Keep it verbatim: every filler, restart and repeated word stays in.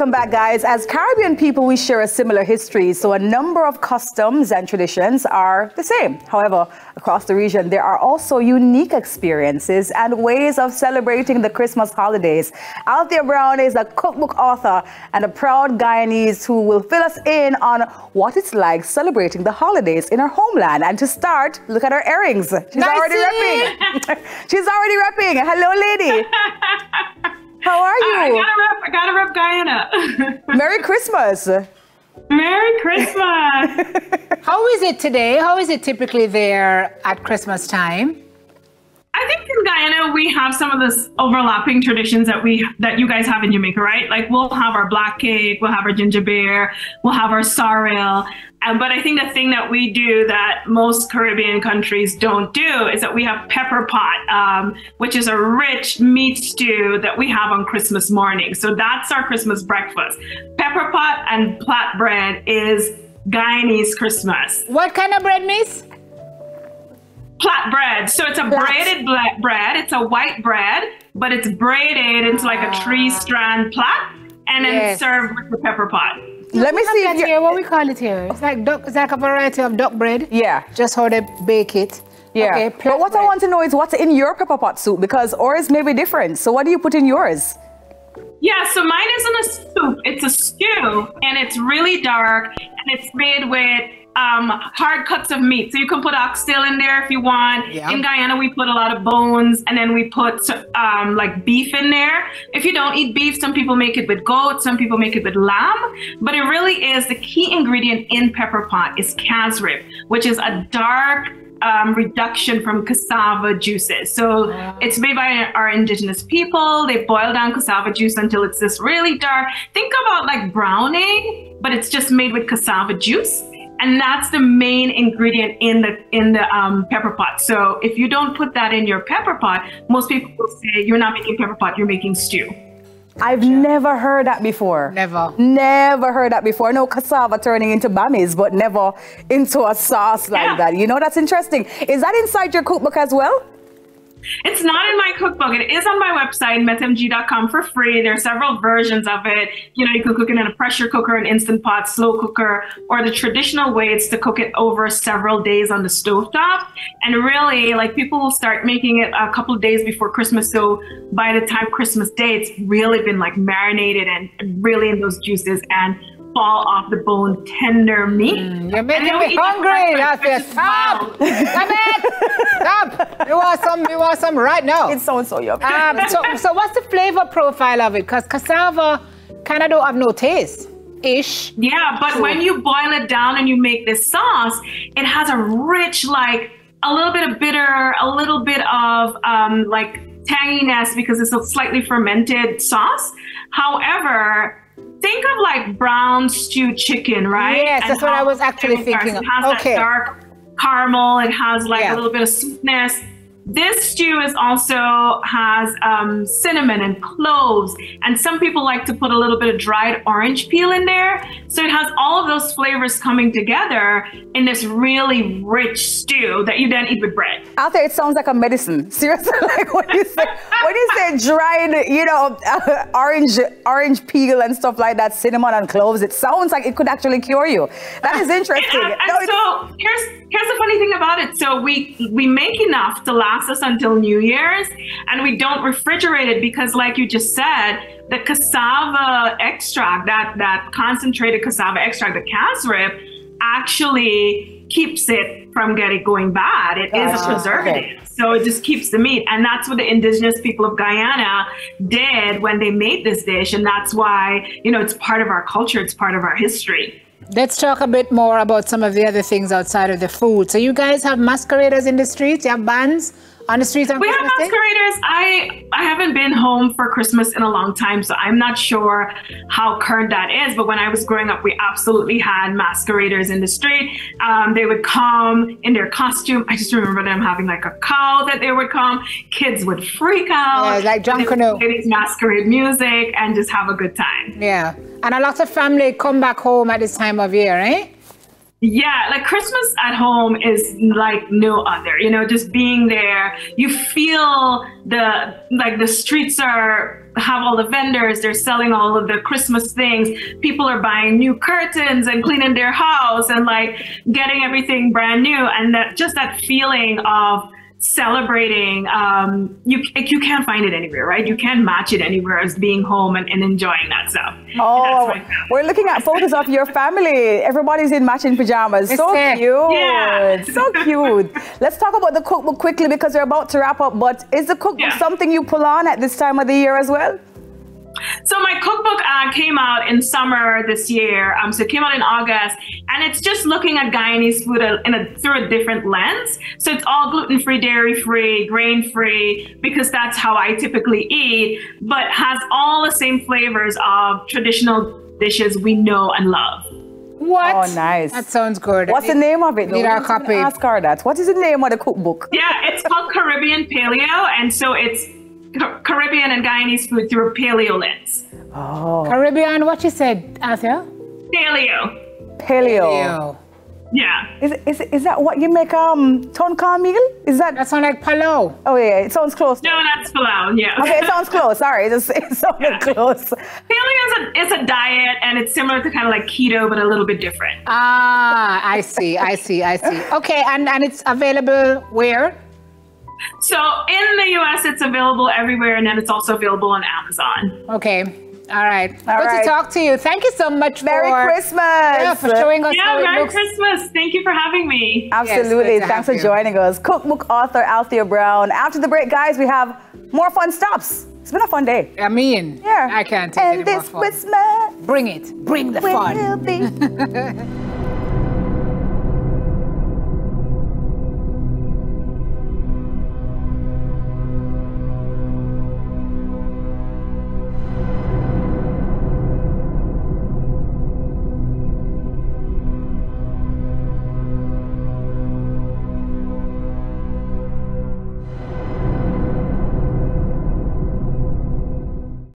Welcome back, guys. As Caribbean people, we share a similar history, so a number of customs and traditions are the same. However, across the region, there are also unique experiences and ways of celebrating the Christmas holidays. Althea Brown is a cookbook author and a proud Guyanese who will fill us in on what it's like celebrating the holidays in her homeland. And to start, look at her earrings. She's nice already repping. She's already repping. Hello, lady. How are you? I, I gotta rep, I gotta rep Guyana. Merry Christmas. Merry Christmas. How is it today? How is it typically there at Christmas time? I think in Guyana we have some of this overlapping traditions that we that you guys have in Jamaica, right? Like we'll have our black cake, we'll have our ginger beer, we'll have our sorrel. Um, but I think the thing that we do that most Caribbean countries don't do is that we have pepper pot, um, which is a rich meat stew that we have on Christmas morning. So that's our Christmas breakfast. Pepper pot and flatbread is Guyanese Christmas. What kind of bread, miss? Flatbread. So it's a Flat. braided bread. It's a white bread, but it's braided into like a tree strand plait, and then yes. served with the pepper pot. Let me see if here. What we call it here? It's like duck. It's like a variety of duck bread. Yeah. Just how they bake it. Yeah. Okay, but what bread. I want to know is what's in your pepper pot soup, because ours may be different. So what do you put in yours? Yeah. So mine isn't a soup. It's a stew, and it's really dark, and it's made with um, hard cuts of meat. So you can put oxtail in there if you want. Yeah. In Guyana, we put a lot of bones, and then we put um, like beef in there. If you don't eat beef, some people make it with goat, some people make it with lamb, but it really is the key ingredient in pepper pot is cassareep, which is a dark um, reduction from cassava juices. So wow. it's made by our indigenous people. They boil down cassava juice until it's this really dark. Think about like brown egg, but it's just made with cassava juice. And that's the main ingredient in the in the um, pepper pot. So if you don't put that in your pepper pot, most people will say you're not making pepper pot, you're making stew. I've yeah. never heard that before. Never. Never heard that before. No cassava turning into bammies, but never into a sauce like yeah. that. You know, that's interesting. Is that inside your cookbook as well? It's not in my cookbook. It is on my website, met m g dot com, for free. There are several versions of it. You know, you can cook it in a pressure cooker, an instant pot, slow cooker, or the traditional way is to cook it over several days on the stovetop. And really, like, people will start making it a couple of days before Christmas. So by the time Christmas Day, it's really been like marinated and really in those juices and fall off the bone, tender meat. Mm, you're making me hungry. That's it. Stop! Come in! Stop! You want some? You want some right now? It sounds so yummy. Um, so, so what's the flavor profile of it? Because cassava kind of don't have no taste. Ish. Yeah, but so. when you boil it down and you make this sauce, it has a rich, like a little bit of bitter, a little bit of um, like tanginess because it's a slightly fermented sauce. However, think of like brown stewed chicken, right? Yes, and that's what I was actually thinking of. It has okay. that dark caramel. It has like yeah. a little bit of sweetness. This stew is also has um, cinnamon and cloves. And some people like to put a little bit of dried orange peel in there. So it has all of those flavors coming together in this really rich stew that you then eat with bread. Out there, it sounds like a medicine. Seriously, like what you say, what you say dried, you know, uh, orange, orange peel and stuff like that, cinnamon and cloves. It sounds like it could actually cure you. That is interesting. and, and, and no, so here's, here's the funny thing about it. So we, we make enough to last us until New Year's, and we don't refrigerate it because, like you just said, the cassava extract, that, that concentrated cassava extract, the cassareep, actually keeps it from getting going bad. It uh, is a preservative. Okay. So it just keeps the meat. And that's what the indigenous people of Guyana did when they made this dish. And that's why, you know, it's part of our culture. It's part of our history. Let's talk a bit more about some of the other things outside of the food. So you guys have masqueraders in the streets, you have bands on the streets on we Christmas have masqueraders. Day? I, I haven't been home for Christmas in a long time, so I'm not sure how current that is, but when I was growing up, we absolutely had masqueraders in the street. Um, they would come in their costume. I just remember them having like a cow that they would come. Kids would freak out. Yeah, like Jonkonnu. They would masquerade music and just have a good time. Yeah. And a lot of family come back home at this time of year, eh? Yeah, like Christmas at home is like no other, you know, just being there, you feel the, like the streets are, have all the vendors, they're selling all of the Christmas things. People are buying new curtains and cleaning their house and like getting everything brand new. And that just that feeling of celebrating, um, you, you can't find it anywhere, right? You can't match it anywhere as being home and, and enjoying that stuff. Oh, we're looking at photos of your family. Everybody's in matching pajamas. So cute. Yeah. So cute. Let's talk about the cookbook quickly because we're about to wrap up, but is the cookbook yeah. something you pull on at this time of the year as well? So my cookbook uh, came out in summer this year. Um, so it came out in August, and it's just looking at Guyanese food in a, through a different lens. So it's all gluten-free, dairy-free, grain-free, because that's how I typically eat, but has all the same flavors of traditional dishes we know and love. What? Oh, nice. That sounds good. What's it, the name of it? Need our copy. Ask her that. What is the name of the cookbook? Yeah, it's called Caribbean Paleo, and so it's Caribbean and Guyanese food through a paleo lens. Oh. Caribbean, what you said, Althea? Paleo. Paleo. Paleo. Yeah. Is, is, is that what you make, um, tonka meal? Is that? That sounds like palau. Oh yeah, it sounds close. No, that's palau, yeah. Okay, it sounds close, sorry, it sounded yeah. close. Paleo is a, a diet, and it's similar to kind of like keto, but a little bit different. Ah, I see, I see, I see. Okay, and, and it's available where? So in the U S, it's available everywhere, and then it's also available on Amazon. Okay. All right. All Good right. to talk to you. Thank you so much Merry for... Merry Christmas. Yeah, for showing us yeah, how Merry it looks. Christmas. Thank you for having me. Absolutely. Yes, Thanks for you. joining us. Cookbook author Althea Brown. After the break, guys, we have more fun stops. It's been a fun day. I mean, yeah. I can't take and it anymore. And this Christmas... Bring it. Bring the fun. Will be.